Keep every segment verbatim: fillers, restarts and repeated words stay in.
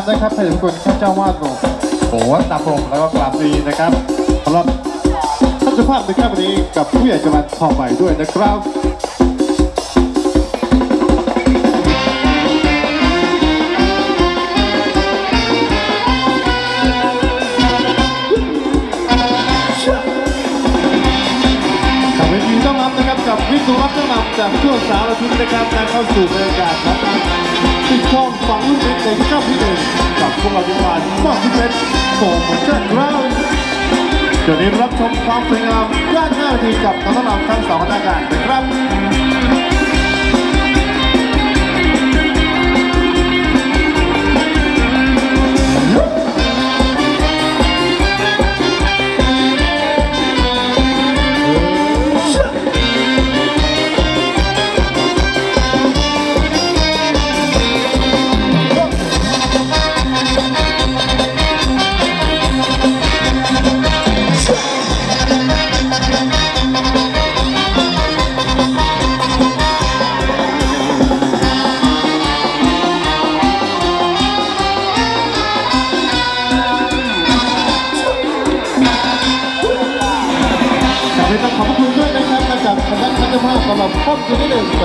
ามนะครับท่านผู้ชมข้าเจ้าวาดหลวงโหนตาพรมแล้วก็กราบดีนะครับสำหรับท่านเจ้าภาพในค่ำวันนี้กับผู้ใหญ่จะมาทองใหม่ด้วยนะครับกับวิศวกรรมจากช่วงสารทุนนะครับการเข้าสู่บรรยากาศครับติดช่องฟังรุ่นเด็กในเก้าพี่หนึ่งกับพวกเราทุกวันสองทุ่มเจ็ดสองทุ่มเจ็ดเริ่มเดี๋ยวนี้รับชมความสวยงามด้านหน้าดีกับต้นลำทั้งสองอากาศนะครับ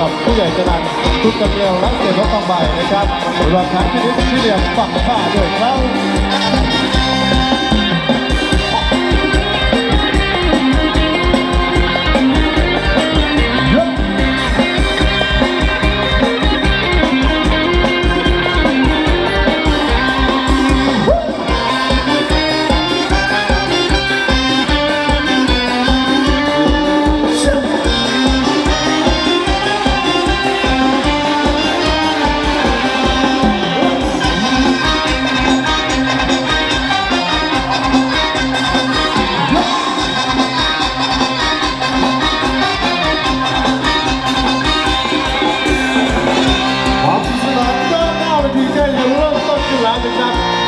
กับผู้ใหญ่จรัญทุกกำเดียวรักเสียรถต้องใบนะครับรวมทั้งที่นี้ที่เรียกฝั่งข้าด้วยครับ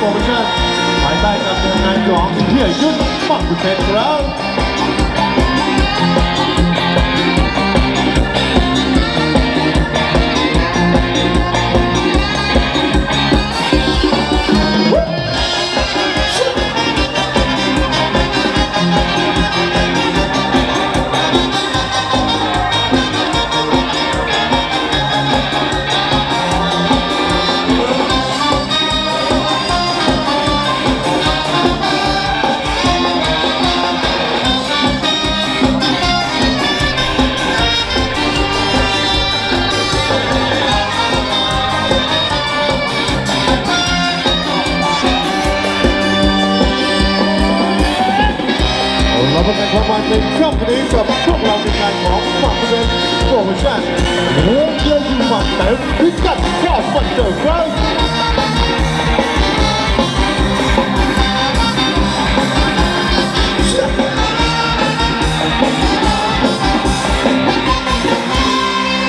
โปรโมชั่นภายใต้การดำเนินงานของเฮียยุทธฝั่งบุญเพชรเราประมาณในช่วงนี้กับพวกเราในการของฝากเงินโปรโมชั่นเรื่องเยอะยิ่งกว่าแต่พิกัดยอดมันเจอครับ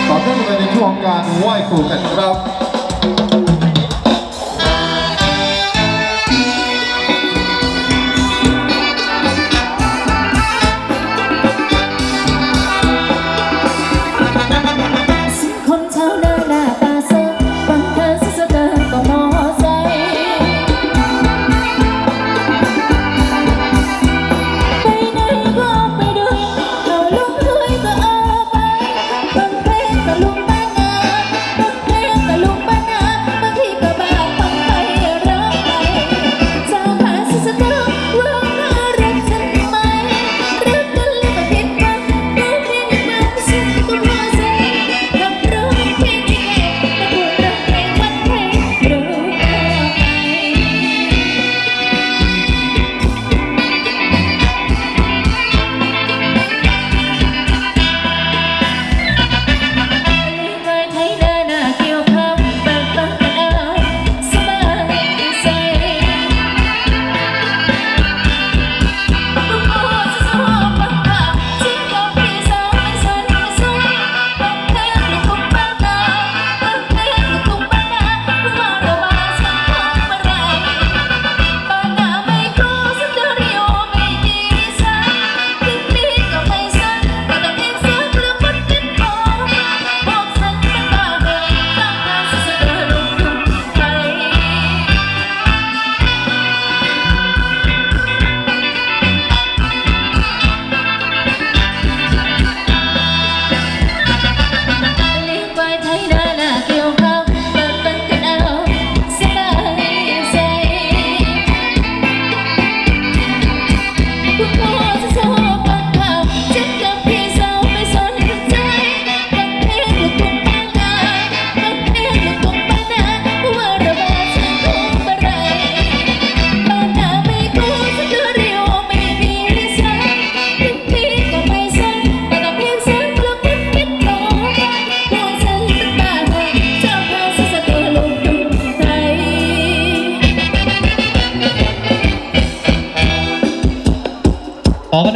ต่อเนื่องไปในช่วงการไหว้ครูกันครับ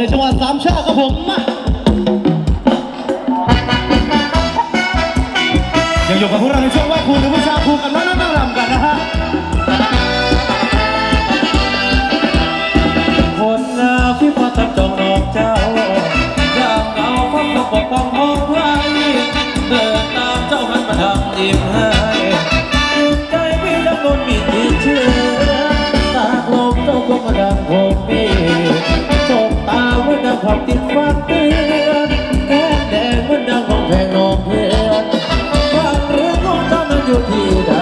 ในจังหวะสามชาติครับผมยังอยู่กับพวกเราในช่วงว่าคุณหรือผู้ชาคุณกันแล้วนั่งนั่งรำกันนะฮะคนนาพี่พอตับจองดอกเจ้าอยากเอาความปกป้องของไว้เดินตามเจ้ามันมาทำอิ่มให้ใจพี่ดำโดนมีดีเชื่อตาลมเจ้าก็มาดังโหมปีจบตาเมื่อดังความติดฟังเตือนแก้มแดงเมื่อดังของแพงนองเพื่อนความเรื่องของเจ้ามันอยู่ที่ใด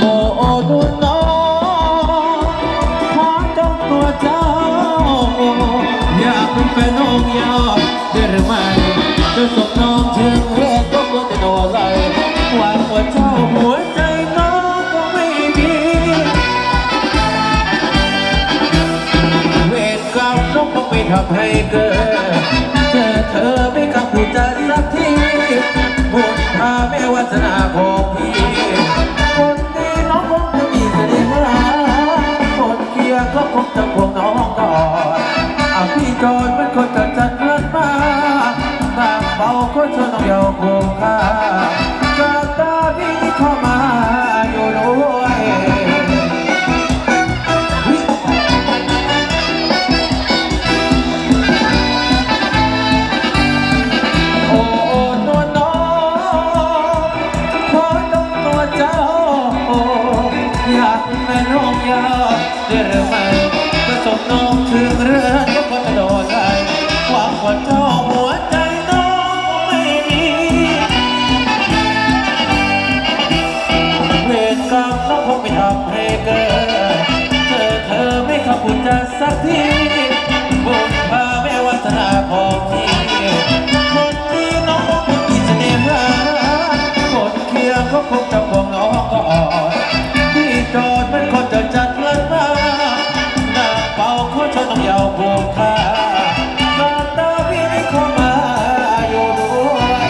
โอ้โอ้ดูน้องขอจงตัวเจ้าอยากเป็นแฟนน้องยอมได้หรือไม่จะส่งน้องเชื่อเรื่องก็กลัวแต่โดนอะไรความปวดเจ้าหัวใจน้องก็ไม่มีเวรกรรมน้องคงไม่ทำให้เกิดเจอเธอไม่กลับผู้จัดสักทีบุญพาแม่วาสนาของพี่คนดีน้องคงจะมีเสน่ห์คนเกลียดก็คงจะห่วงน้องก่อนเอาพี่จอนมันคนจัดจัดเลิศมาตามเบาคนชนเดียวคงค่าจากตาพี่เข้ามาอยู่ด้วยโอ้โอ้นวลน้องขอต้องตัวเจ้าอยากแม่น้องยาวได้หรือไม่จะส่งน้องถึงเรือนก็พอจะโดนใจความปวดเจ้าหัวใจไม่ทำให้เกิดเจอเธอไม่ขับคุณจะสักทีบุญพาแม่วาสนาของพี่คนที่น้องคงมีเสน่ห์มาคนเคียงเขาคงจะห่วงน้องก่อนที่จอดมันคนจะจัดเลิศมาหน้าเป่าเขาชนต้องยาวพวงคามาตาพี่เข้ามาอยู่ด้วย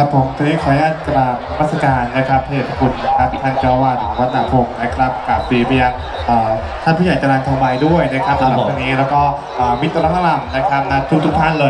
ครับผมตอนนี้ขออนุญาตกราบนมัสการนะครับพระเดชพระคุณครับท่านเจ้าวาดวัดนาพงศ์นะครับกราบปีเบียท่านผู้ใหญ่จรัญทองใบด้วยนะครับสำหรับวันนี้แล้วก็มิตรรักหลังนะครับทุกทุกท่านเลย